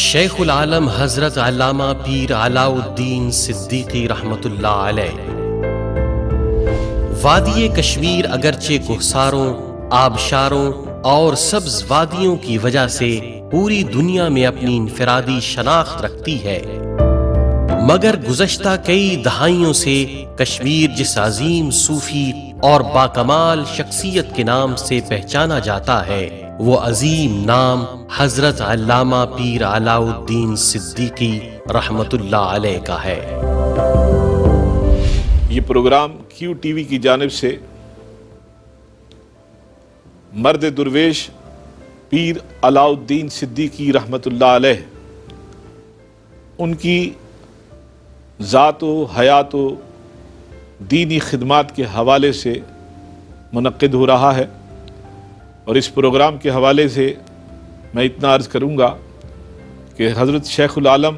शेखुल आलम हजरत आलामा पीर अलाउद्दीन सिद्दीकी रहमतुल्लाह अलैह। वादिये कश्मीर अगरचे कोहसारों, आबशारों और सब्ज वादियों की वजह से पूरी दुनिया में अपनी इनफरादी शनाख्त रखती है, मगर गुज़श्ता कई दहाइयों से कश्मीर जिस अजीम सूफी और बाकमाल शख्सियत के नाम से पहचाना जाता है, वो अजीम नाम हजरत अल्लामा पीर अलाउद्दीन सिद्दीकी रहमतुल्लाह अलैह का है। ये प्रोग्राम क्यू टीवी की जानिब से मर्द दुर्वेश पीर अलाउद्दीन सिद्दीकी रहमतुल्लाह अलैह, उनकी ज़ात व हयात व दीनी खिदमात के हवाले से मुनक़्क़िद हो रहा है। और इस प्रोग्राम के हवाले से मैं इतना अर्ज़ करूँगा कि हज़रत शेखुल आलम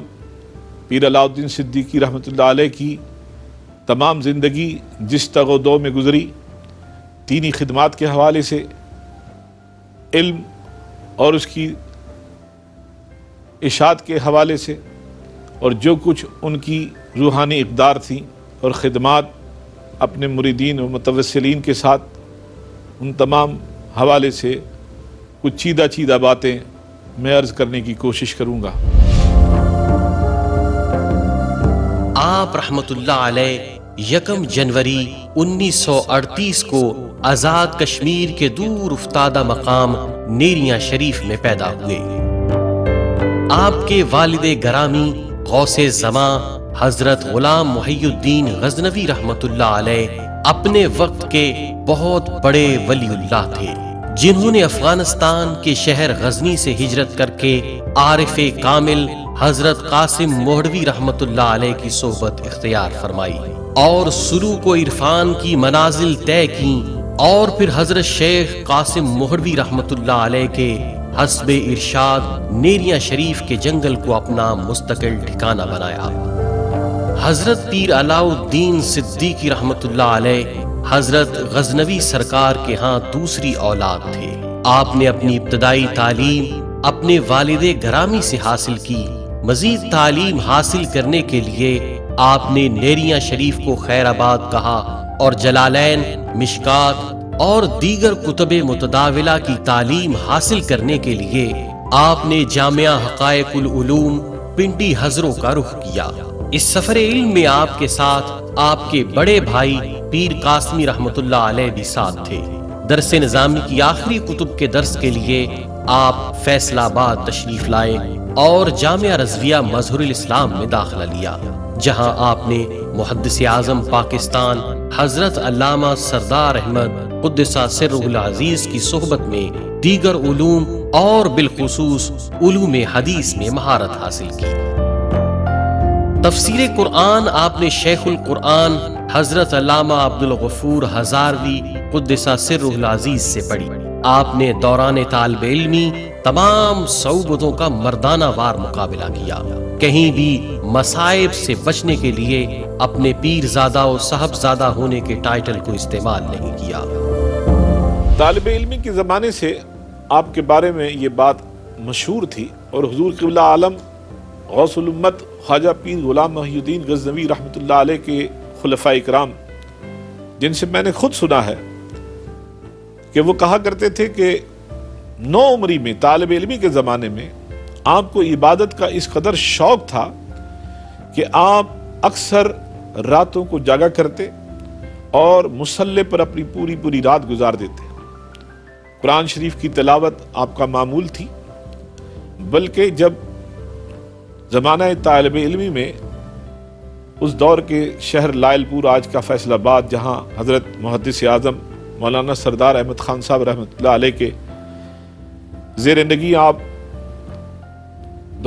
पीर अलाउद्दीन सिद्दीकी रहमतुल्लाह अलैह की तमाम ज़िंदगी जिस तगो दो में गुज़री, दीनी खिदमात के हवाले से, इल्म और उसकी इशात के हवाले से, और जो कुछ उनकी रूहानी इक़दार थी और ख़िदमात अपने मुरीदीन और मुतवस्सिलीन के साथ, उन तमाम हवाले से कुछ चीदा चीदा बातें मैं अर्ज करने की कोशिश करूंगा। आप रहमतुल्लाह अलैह 1 जनवरी 1938 को आज़ाद कश्मीर के दूर उफ्तादा मकाम नेरिया शरीफ में पैदा हुए। आपके वालिदे गरामी गौसे ज़मा हजरत गुलाम मुहीउद्दीन गजनवी रहमतुल्लाह अलैह अपने वक्त के बहुत बड़े वलीउल्लाह थे, जिन्होंने अफगानिस्तान के शहर गजनी से हिजरत करके आरिफ कामिल हजरत कासिम मोहड़वी रहमतुल्लाह अलैह की सोबत इख्तियार फरमाई और सुरू को इरफान की मनाजिल तय की और फिर हजरत शेख कासिम मोहड़वी रहमतुल्लाह अलैह के हस्बे इरशाद नेरिया शरीफ के जंगल को अपना मुस्तकिल ठिकाना बनाया। हजरत पीर अलाउद्दीन सिद्दीकी रहमतुल्लाह अलैह हजरत गजनवी सरकार के यहाँ दूसरी औलाद थे। आपने अपनी इब्तदाई तालीम अपने वालिदे घरामी से हासिल की। मजीद तालीम हासिल करने के लिए आपने नेरिया शरीफ को खैराबाद कहा और जलालैन, मिशकात और दीगर कुतबे मुतदाविला की तालीम हासिल करने के लिए आपने जामिया हकायकुल उलूम पिंडी हजरों का रुख किया। इस सफरे इल्म में आपके साथ आपके बड़े भाई पीर कासमी रहमतुल्लाह अलैह भी साथ थे। दरसे निजामी की आखिरी कुतुब के दर्स के लिए आप फैसलाबाद तशरीफ लाए और जामिया रज़विया मजहरुल इस्लाम में दाखिला लिया, जहां आपने मुहद्दिस आज़म पाकिस्तान हजरत अल्लामा सरदार अहमद क़ुद्दसा सिर्रुहुल अज़ीज़ की सोहबत में दीगर उलूम और बिलखुसूस उलूम हदीस में महारत हासिल की। तफसीर कुरान आपने शेखुल कुरान हजरत अल्लामा अब्दुल गफूर हजारवी क़ुद्दसा सिर्रुहुल अज़ीज़ से पढ़ी। आपने दौरान तालिबे इल्मी तमाम सऊबतों का मर्दाना वार मुकाबला किया। कहीं भी मसाइब से बचने के लिए अपने पीरजादा और साहबजादा होने के टाइटल को इस्तेमाल नहीं किया। तालिबे इल्मी के ज़माने से आपके बारे में ये बात मशहूर थी और हुज़ूर क़िबला आलम गौसुल उम्मत ख्वाजा पीर गुलाम मुहीउद्दीन गज़नवी रहमतुल्लाह अलैह के खुलफाए इकराम, जिनसे मैंने खुद सुना है कि वो कहा करते थे कि 9 उम्री में तालिब इल्मी के ज़माने में आपको इबादत का इस कदर शौक़ था कि आप अक्सर रातों को जागा करते और मुसल्ले पर अपनी पूरी पूरी रात गुजार देते। कुरान शरीफ की तिलावत आपका मामूल थी, बल्कि जब ज़माना तालिब इल्मी में उस दौर के शहर लायलपुर आज का फैसलाबाद, जहाँ हज़रत मुहद्दिस आज़म मौलाना सरदार अहमद ख़ान साहब रहमतुल्लाह अलैह के ज़ेर-ए-नगी आप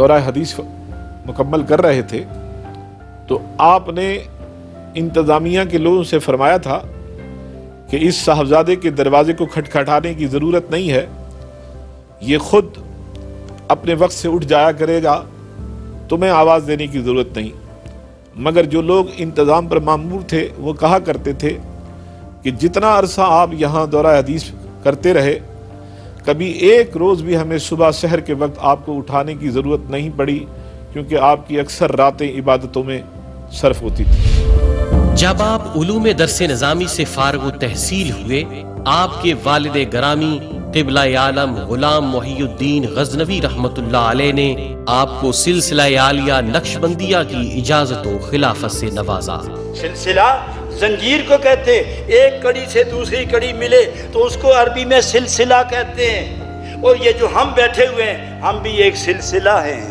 दौरा हदीस मुकम्मल कर रहे थे, तो आपने इंतज़ामिया के लोगों से फरमाया था कि इस साहबजादे के दरवाज़े को खटखटाने की ज़रूरत नहीं है, ये ख़ुद अपने वक्त से उठ जाया करेगा, तुम्हें आवाज़ देने की ज़रूरत नहीं। मगर जो लोग इंतज़ाम पर मामूर थे वो कहा करते थे कि जितना अरसा आप यहाँ दौरा हदीस करते रहे, कभी एक रोज़ भी हमें सुबह सहर के वक्त आपको उठाने की ज़रूरत नहीं पड़ी, क्योंकि आपकी अक्सर रातें इबादतों में सर्फ होती थी। जब आप उलूमे दर्से निज़ामी से फारगो तहसील हुए, आपके वालिदे गरामी क़िबला आलम ग़ुलाम मुहीउद्दीन गज़नवी रहमतुल्लाह अलैह ने आपको सिलसिला आलिया नक्शबंदिया की इजाज़त व खिलाफत से नवाजा। सिलसिला जंजीर को कहते हैं, एक कड़ी से दूसरी कड़ी मिले तो उसको अरबी में सिलसिला कहते हैं। और ये जो हम बैठे हुए हैं, हम भी एक सिलसिला हैं,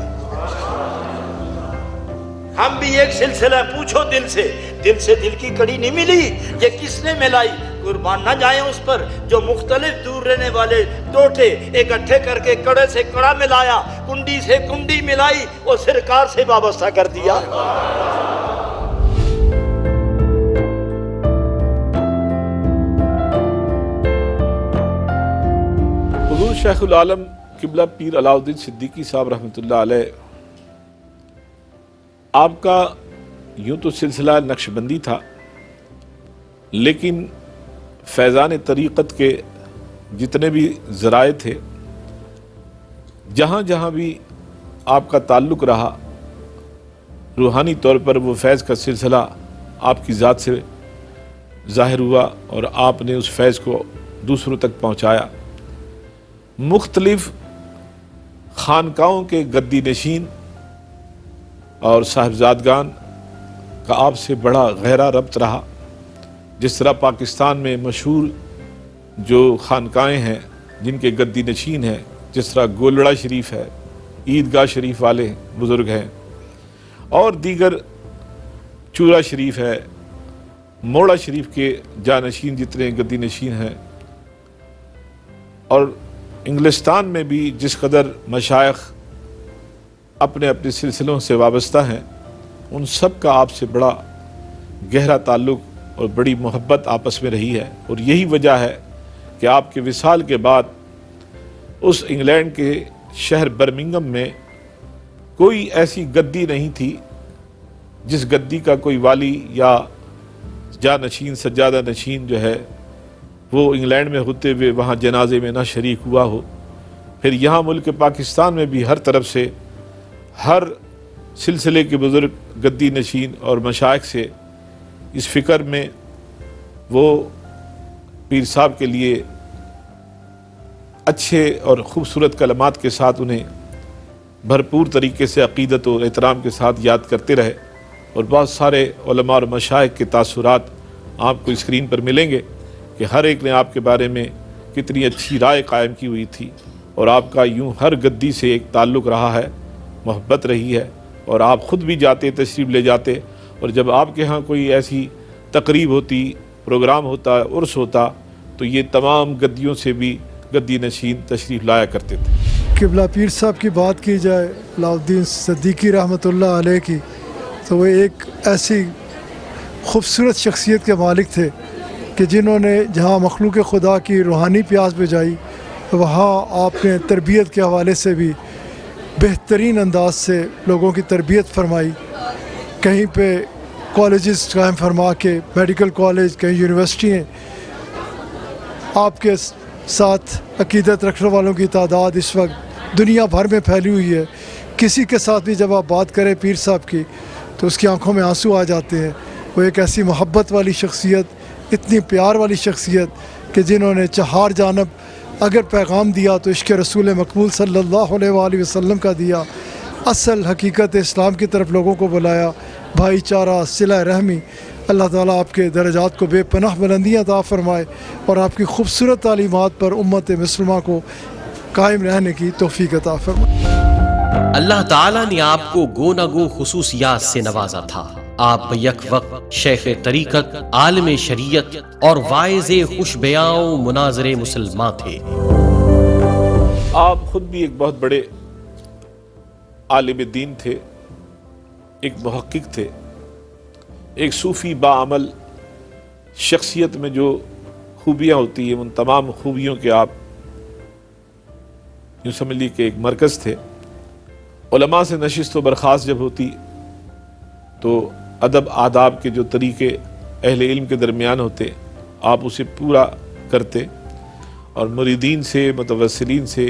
हम भी एक सिलसिला। पूछो दिल से, दिल से दिल की कड़ी नहीं मिली, ये किसने मिलाई? कुर्बान ना जाए उस पर जो मुख्तलिफ दूर रहने वाले टोटे इकट्ठे करके कड़े से कड़ा मिलाया, कुंडी से कुंडी मिलाई और सरकार से वाबस्ता कर दिया। शेखुल आलम किबला पीर अलाउद्दीन सिद्दीकी साहब रहमतुल्लाह अलैह, आपका यूँ तो सिलसिला नक्शबंदी था, लेकिन फैज़ान तरीक़त के जितने भी ज़राए थे, जहाँ जहाँ भी आपका ताल्लुक़ रहा, रूहानी तौर पर वो फैज़ का सिलसिला आपकी ज़ात से ज़ाहिर हुआ और आपने उस फैज़ को दूसरों तक पहुँचाया। मुख्तलिफ खानकाओं के गद्दी नशीन और साहबजादगान का आपसे बड़ा गहरा रब्त रहा। जिस तरह पाकिस्तान में मशहूर जो खानकाएँ हैं जिनके गद्दी नशीन हैं, जिस तरह गोलड़ा शरीफ है, ईदगाह शरीफ वाले बुज़ुर्ग हैं, और दीगर चूरा शरीफ है, मोड़ा शरीफ के जानशीन जितने गद्दी नशीन हैं, और इंग्लिस्तान में भी जिस कदर मशाइख अपने अपने सिलसिलों से वाबस्ता हैं, उन सब का आपसे बड़ा गहरा ताल्लुक़ और बड़ी मोहब्बत आपस में रही है। और यही वजह है कि आपके विसाल के बाद उस इंग्लैंड के शहर बर्मिंगम में कोई ऐसी गद्दी नहीं थी जिस गद्दी का कोई वाली या जानशीन सज्जादा नशीन जो है वो इंग्लैंड में होते हुए वहाँ जनाजे में ना शरीक हुआ हो। फिर यहाँ मुल्क पाकिस्तान में भी हर तरफ से हर सिलसिले के बुज़ुर्ग गद्दी नशीन और मशाइख से इस फ़िक्र में वो पीर साहब के लिए अच्छे और ख़ूबसूरत कलमात के साथ उन्हें भरपूर तरीके से अक़ीदत और एहतराम के साथ याद करते रहे। और बहुत सारे उलमा और मशाइख के तासुरात आपको स्क्रीन पर मिलेंगे कि हर एक ने आपके बारे में कितनी अच्छी राय कायम की हुई थी। और आपका यूँ हर गद्दी से एक ताल्लुक़ रहा है, मोहब्बत रही है, और आप ख़ुद भी जाते, तशरीफ़ ले जाते, और जब आपके यहाँ कोई ऐसी तकरीब होती, प्रोग्राम होता, उर्स होता, तो ये तमाम गद्दियों से भी गद्दी नशीन तशरीफ़ लाया करते थे। क़िबला पीर साहब की बात की जाए, अलाउद्दीन सिद्दीकी रहमतुल्लाह अलैह की, तो वह एक ऐसी ख़ूबसूरत शख्सियत के मालिक थे कि जिन्होंने जहाँ मखलूक़ खुदा की रूहानी प्यास बुझाई, वहाँ आपने तरबियत के हवाले से भी बेहतरीन अंदाज से लोगों की तरबियत फरमाई। कहीं पे कॉलेजेस कायम फरमा के, मेडिकल कॉलेज, कहीं यूनिवर्सिटियाँ, आपके साथ अक़ीदत रखने वालों की तादाद इस वक्त दुनिया भर में फैली हुई है। किसी के साथ भी जब आप बात करें पीर साहब की, तो उसकी आँखों में आंसू आ जाते हैं। वो एक ऐसी मोहब्बत वाली शख्सियत, इतनी प्यार वाली शख्सियत कि जिन्होंने चार जानब अगर पैगाम दिया तो इश्क़ रसूल मकबूल सल्लल्लाहु अलैहि वसल्लम का दिया, असल हकीकत इस्लाम की तरफ लोगों को बुलाया, भाईचारा, सिला रहमी। अल्लाह ताला आपके दर्जात को बेपनाह बुलंदियाँ अता फरमाए और आपकी खूबसूरत तालीमात पर उम्मत मुसलमा को कायम रहने की तौफीक अता फरमाए। अल्लाह ताला ने आपको गो खुसूसियात से नवाजा था। आप यक वक्त शेख तरीक़त, आलम शरीयत और वाइज़े खुशबयाओ मुनाजरे मुसलमान थे। आप खुद भी एक बहुत बड़े आलिम दीन थे, एक मुहक्किक थे, एक सूफ़ी बाअमल शख्सियत में जो खूबियाँ होती हैं उन तमाम खूबियों के आप यूँ समझ लीजिए कि एक मरकज़ थे। उलमा से नशिस्त व बर्खास्त जब होती तो अदब आदाब के जो तरीक़े अहले इल्म के दरमियान होते, आप उसे पूरा करते। और मुरीदीन से मुतवसलीन से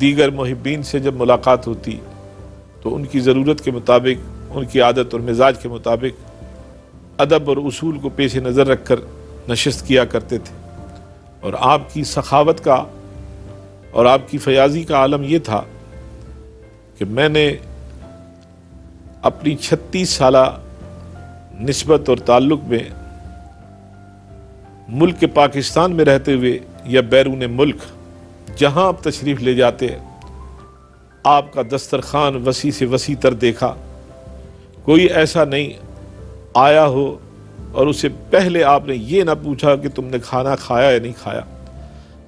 दीगर मुहिब्बीन से जब मुलाकात होती तो उनकी ज़रूरत के मुताबिक उनकी आदत और मिजाज के मुताबिक अदब और उसूल को पेश नज़र रख कर नशस्त किया करते थे। और आपकी सखावत का और आपकी फयाजी का आलम यह था कि मैंने अपनी 36 साला निस्बत और ताल्लुक़ में मुल्क के पाकिस्तान में रहते हुए या बैरून मुल्क जहाँ आप तशरीफ़ ले जाते आपका दस्तरखान वसी से वसी तर देखा। कोई ऐसा नहीं आया हो और उससे पहले आपने ये ना पूछा कि तुमने खाना खाया या नहीं खाया।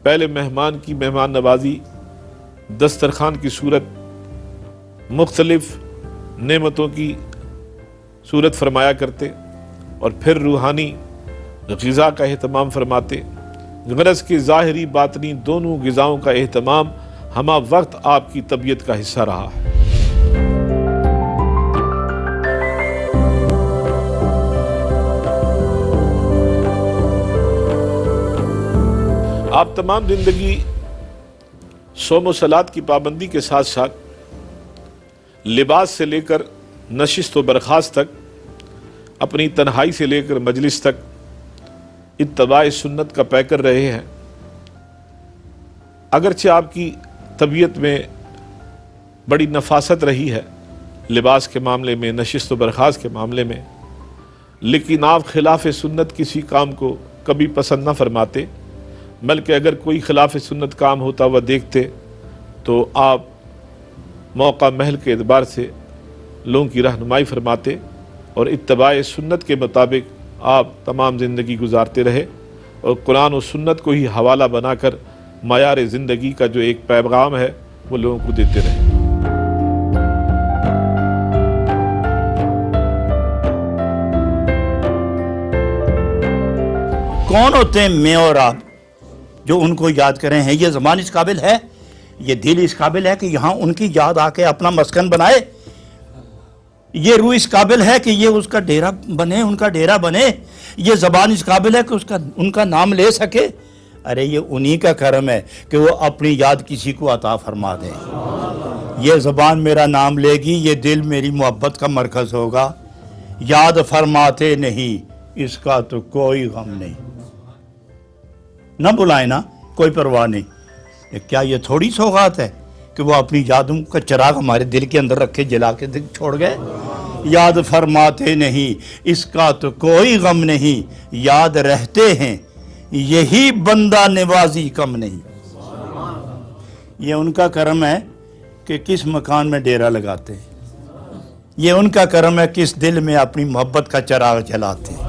पहले मेहमान की मेहमान नवाजी, दस्तरखान की सूरत, मुख्तलिफ नेमतों की सूरत फरमाया करते और फिर रूहानी ग़िज़ा का अहतमाम फरमाते। गरज के ज़ाहरी बातनी दोनों ग़िज़ाओं का अहतमाम हमा वक्त आपकी तबीयत का हिस्सा रहा है। आप तमाम ज़िंदगी सौम व सलात की पाबंदी के साथ साथ लिबास से लेकर नशिस्त व बर्खास्त तक, अपनी तन्हाई से लेकर मजलिस तक इत्तबाए सुन्नत का पै कर रहे हैं। अगरचे आपकी तबीयत में बड़ी नफासत रही है लिबास के मामले में, नशिस्त व बर्खास्त के मामले में, लेकिन आप खिलाफ सुन्नत किसी काम को कभी पसंद न फरमाते, बल्कि अगर कोई खिलाफ सुन्नत काम होता हुआ देखते तो आप मौका महल के एतबार से लोगों की रहनुमाई फरमाते और इत्तबाए सुन्नत के मुताबिक आप तमाम ज़िंदगी गुजारते रहे। और कुरान और सुन्नत को ही हवाला बनाकर मायार ज़िंदगी का जो एक पैगाम है वो लोगों को देते रहे। कौन होते हैं मैं और आप जो उनको याद करें? हैं ये ज़मान इस काबिल है, ये दिल इस काबिल है कि यहाँ उनकी याद आके अपना मस्कन बनाए, ये रूह इस काबिल है कि ये उसका डेरा बने, उनका डेरा बने, ये ज़बान इस काबिल है कि उसका उनका नाम ले सके। अरे ये उन्हीं का करम है कि वो अपनी याद किसी को अता फरमा दें। ये ज़बान मेरा नाम लेगी, ये दिल मेरी मोहब्बत का मरकज़ होगा। याद फरमाते नहीं, इसका तो कोई गम नहीं। ना बुलाए ना, कोई परवाह नहीं। क्या ये थोड़ी सौगात है कि वो अपनी यादों का चिराग हमारे दिल के अंदर रखे, जला के दिल छोड़ गए। याद फरमाते नहीं, इसका तो कोई गम नहीं। याद रहते हैं, यही बंदा नवाजी कम नहीं। ये उनका करम है कि किस मकान में डेरा लगाते हैं, ये उनका करम है किस दिल में अपनी मोहब्बत का चिराग जलाते हैं।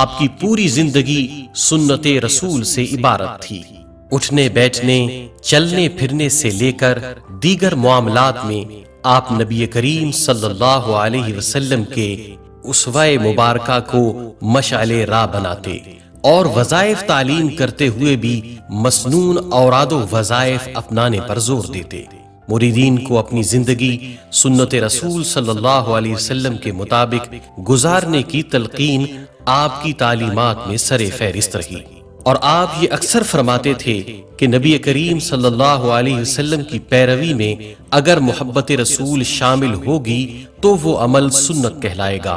आपकी पूरी जिंदगी सुन्नते रसूल से इबारत थी। उठने बैठने, चलने फिरने से लेकर दीगर मामलात में आप नबी करीम सल्लल्लाहु अलैहि वसल्लम के उसवाए मुबारका को मशाले राह बनाते और वज़ाइफ तालीम करते हुए भी मसनून औरादो वज़ाइफ अपनाने पर जोर देते। मुरीदीन को अपनी ज़िंदगी सुन्नत रसूल सल्लल्लाहु अलैहि वसल्लम के मुताबिक गुजारने की तलकीन आपकी तालीमात में सरे फहरिस्त रही। और आप ये अक्सर फरमाते थे कि नबी करीम सल्लल्लाहु अलैहि वसल्लम की पैरवी में अगर मोहब्बत रसूल शामिल होगी तो वो अमल सुन्नत कहलाएगा,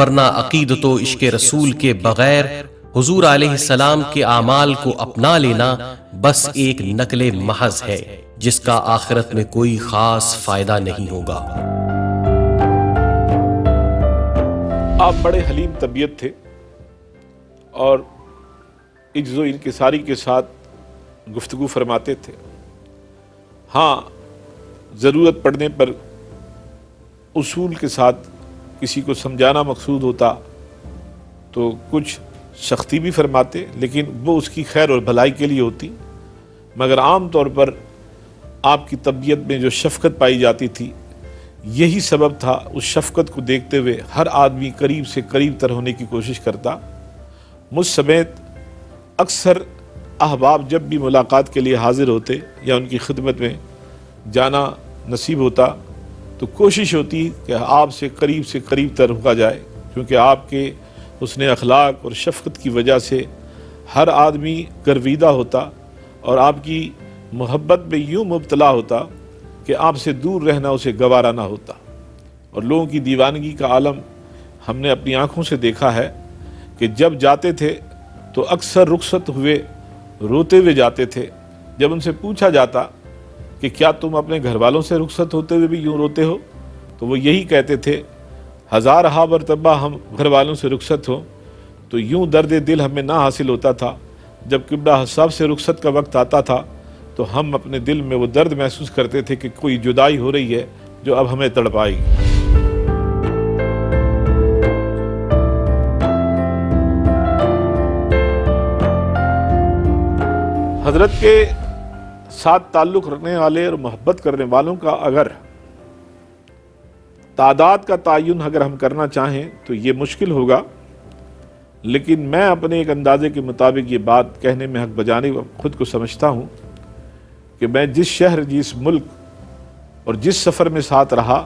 वरना अकीदत व इश्क रसूल के बगैर हुजूर अलैहिस्सलाम के आमाल को अपना लेना बस एक नकले महज है जिसका आखिरत में कोई खास फायदा नहीं होगा। आप बड़े हलीम तबीयत थे और इज्ज़ो इनकिसारी के साथ गुफ्तगू फरमाते थे। हाँ, ज़रूरत पड़ने पर उसूल के साथ किसी को समझाना मकसूद होता तो कुछ सख्ती भी फरमाते, लेकिन वो उसकी खैर और भलाई के लिए होती। मगर आम तौर पर आपकी तबीयत में जो शफ़क़त पाई जाती थी, यही सबब था, उस शफ़क़त को देखते हुए हर आदमी करीब से करीब तर होने की कोशिश करता। मुझ समेत अक्सर अहबाब जब भी मुलाकात के लिए हाज़िर होते या उनकी खिदमत में जाना नसीब होता तो कोशिश होती कि आपसे करीब से करीब तर हुआ जाए, क्योंकि आपके हुस्न अखलाक और शफ़क़त की वजह से हर आदमी गर्विदा होता और आपकी मोहब्बत में यूँ मुब्तला होता कि आपसे दूर रहना उसे गवारा ना होता। और लोगों की दीवानगी का आलम हमने अपनी आँखों से देखा है कि जब जाते थे तो अक्सर रुखसत हुए रोते हुए जाते थे। जब उनसे पूछा जाता कि क्या तुम अपने घर वालों से रुखसत होते हुए भी यूँ रोते हो, तो वो यही कहते थे, हज़ार हा मरतबा हम घर वालों से रुखसत हों तो यूँ दर्द दिल हमें ना हासिल होता था। जब किबला साहब से रुखसत का वक्त आता था तो हम अपने दिल में वो दर्द महसूस करते थे कि कोई जुदाई हो रही है जो अब हमें तड़पाएगी। हजरत के साथ ताल्लुक़ रखने वाले और मोहब्बत करने वालों का अगर तादाद का तयन अगर हम करना चाहें तो ये मुश्किल होगा, लेकिन मैं अपने एक अंदाज़े के मुताबिक ये बात कहने में हक बजाने खुद को समझता हूँ कि मैं जिस शहर, जिस मुल्क और जिस सफ़र में साथ रहा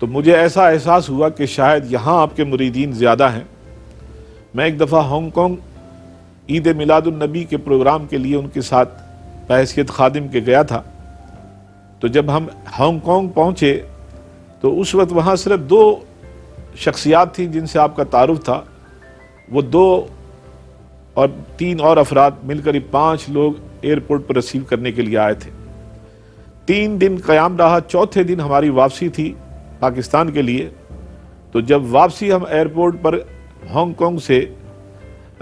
तो मुझे ऐसा एहसास हुआ कि शायद यहाँ आपके मुरीदीन ज़्यादा हैं। मैं एक दफ़ा हॉन्ग कॉन्ग ईद मिलादुलनबी के प्रोग्राम के लिए उनके साथ बहैसियत खादिम के गया था। तो जब हम हॉन्ग कॉन्ग पहुँचे तो उस वक्त वहाँ सिर्फ दो शख्सियात थी जिनसे आपका तारुफ था। वो दो और तीन और अफराद मिलकर ये 5 लोग एयरपोर्ट पर रिसीव करने के लिए आए थे। 3 दिन क़याम रहा, चौथे दिन हमारी वापसी थी पाकिस्तान के लिए। तो जब वापसी हम एयरपोर्ट पर हांगकांग से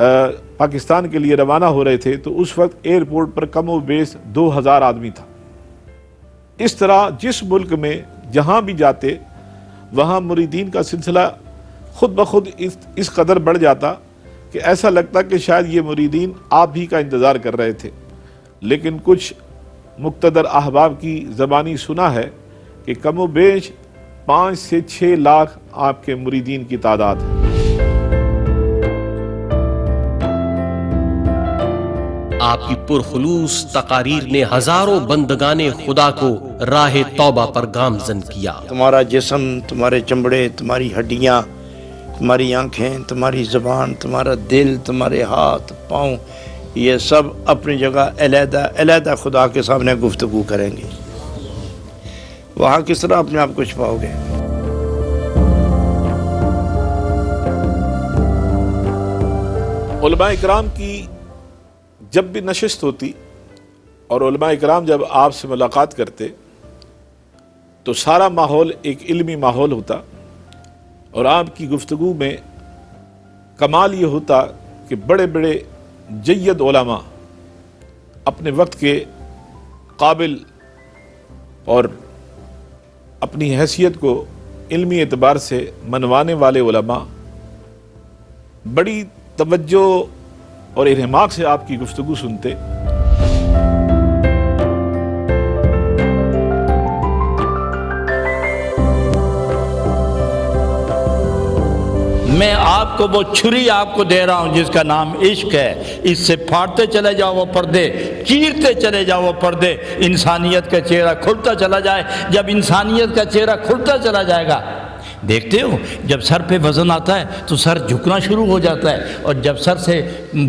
पाकिस्तान के लिए रवाना हो रहे थे तो उस वक्त एयरपोर्ट पर कम व बेस 2000 आदमी था। इस तरह जिस मुल्क में जहाँ भी जाते वहाँ मुरीदीन का सिलसिला ख़ुद ब खुद इस कदर बढ़ जाता कि ऐसा लगता कि शायद ये मुरीदीन आप ही का इंतज़ार कर रहे थे। लेकिन कुछ मुक्तदर अहबाब की ज़बानी सुना है कि कमो बेश 5 से 6 लाख आपके मुरीदीन की तादाद है। आपकी पुरखलूस तकारीर ने हज़ारों बंदगाने खुदा को राह तौबा पर गामजन किया। तुम्हारा जिस्म, तुम्हारे चमड़े, तुम्हारी हड्डियाँ, तुम्हारी आँखें, तुम्हारी ज़बान, तुम्हारा दिल, तुम्हारे हाथ पाँव, ये सब अपनी जगह अलहदा अलहदा खुदा के सामने गुफ्तगू करेंगे। वहाँ किस तरह अपने आप को छुपाओगे? उलमाए इकराम की जब भी नशिस्त होती और उलमाए इकराम जब आपसे मुलाकात करते तो सारा माहौल एक इल्मी माहौल होता और आपकी गुफ्तगू में कमाल ये होता कि बड़े बड़े जय्यद उलमा, अपने वक्त के काबिल और अपनी हैसियत को इल्मी एतबार से मनवाने वाले उलमा बड़ी तवज्जो और इरहमाक से आपकी गुफ्तगू सुनते। मैं आपको वो छुरी आपको दे रहा हूं जिसका नाम इश्क है। इससे फाड़ते चले जाओ वो पर्दे, चीरते चले जाओ वो पर्दे, इंसानियत का चेहरा खुलता चला जाए। जब इंसानियत का चेहरा खुलता चला जाएगा, देखते हो जब सर पे वजन आता है तो सर झुकना शुरू हो जाता है, और जब सर से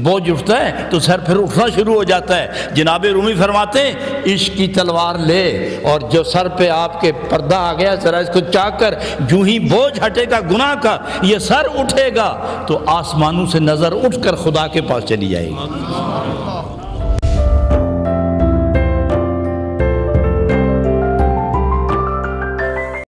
बोझ उठता है तो सर फिर उठना शुरू हो जाता है। जनाब रूमी फरमाते हैं, इश्क की तलवार ले, और जो सर पे आपके पर्दा आ गया जरा इसको चाक कर, यूं ही बोझ हटेगा गुनाह का, ये सर उठेगा तो आसमानों से नज़र उठकर खुदा के पास चली जाएगी।